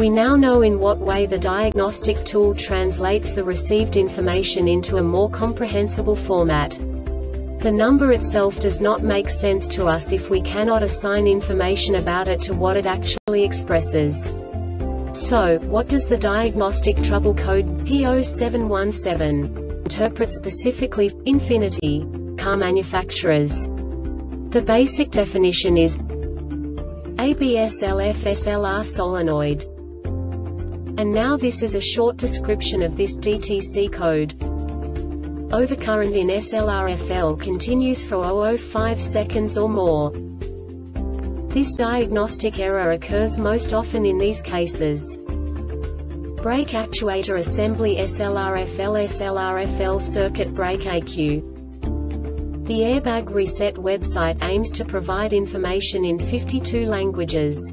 We now know in what way the diagnostic tool translates the received information into a more comprehensible format. The number itself does not make sense to us if we cannot assign information about it to what it actually expresses. So, what does the diagnostic trouble code P0717 interpret specifically, infinity, car manufacturers? The basic definition is ABS LF SLR solenoid. And now this is a short description of this DTC code. Overcurrent in SLRFL continues for 0.005 seconds or more. This diagnostic error occurs most often in these cases. Brake actuator assembly SLRFL SLRFL circuit brake ECU. The Airbag Reset website aims to provide information in 52 languages.